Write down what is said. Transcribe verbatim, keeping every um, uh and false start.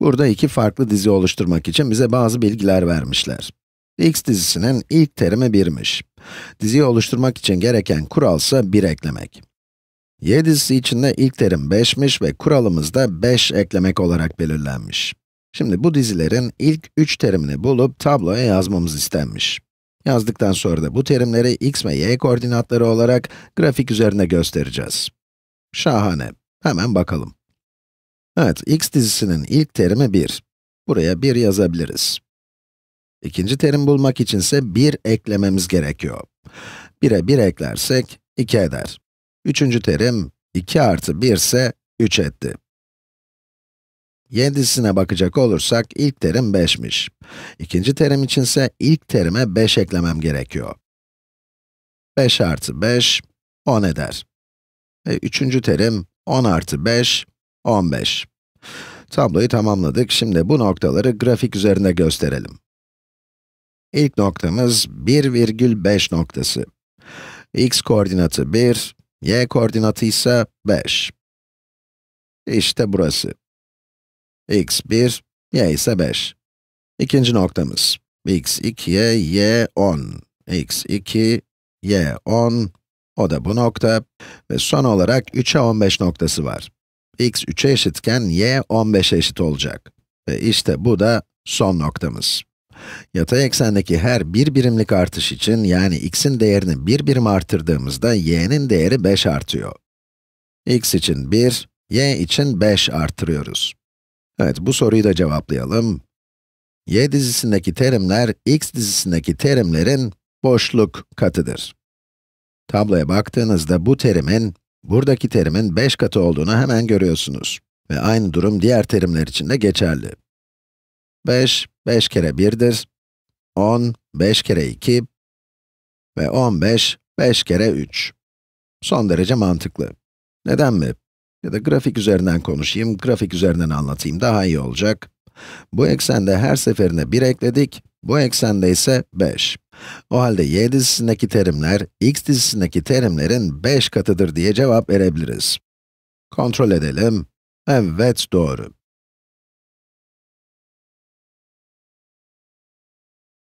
Burada iki farklı dizi oluşturmak için bize bazı bilgiler vermişler. X dizisinin ilk terimi birmiş. Diziyi oluşturmak için gereken kuralsa bir eklemek. Y dizisi için de ilk terim beşmiş ve kuralımız da beş eklemek olarak belirlenmiş. Şimdi bu dizilerin ilk üç terimini bulup tabloya yazmamız istenmiş. Yazdıktan sonra da bu terimleri x ve y koordinatları olarak grafik üzerinde göstereceğiz. Şahane. Hemen bakalım. Evet, x dizisinin ilk terimi bir. Buraya bir yazabiliriz. İkinci terim bulmak içinse bir eklememiz gerekiyor. bire bir eklersek iki eder. Üçüncü terim iki artı bir ise üç etti. Y dizisine bakacak olursak ilk terim beşmiş. İkinci terim içinse ilk terime beş eklemem gerekiyor. beş artı beş, on eder. Ve üçüncü terim on artı beş, on beş. Tabloyu tamamladık. Şimdi bu noktaları grafik üzerinde gösterelim. İlk noktamız bir virgül beş noktası. X koordinatı bir, y koordinatı ise beş. İşte burası. X bir, y ise beş. İkinci noktamız. X ikiye, y on. X iki, y on. O da bu nokta. Ve son olarak üçe on beş noktası var. X üçe eşitken, y on beşe eşit olacak. Ve işte bu da son noktamız. Yatay eksendeki her bir birimlik artış için, yani x'in değerini bir birim arttırdığımızda, y'nin değeri beş artıyor. X için bir, y için beş arttırıyoruz. Evet, bu soruyu da cevaplayalım. Y dizisindeki terimler, x dizisindeki terimlerin boşluk katıdır. Tabloya baktığınızda bu terimin, buradaki terimin beş katı olduğunu hemen görüyorsunuz. Ve aynı durum diğer terimler için de geçerli. beş, beş kere bir'dir. on, beş kere iki. Ve on beş, beş kere üç. Son derece mantıklı. Neden mi? Ya da grafik üzerinden konuşayım, grafik üzerinden anlatayım, daha iyi olacak. Bu eksende her seferinde bir ekledik, bu eksende ise beş. O halde y dizisindeki terimler, x dizisindeki terimlerin beş katıdır diye cevap verebiliriz. Kontrol edelim. Evet, doğru.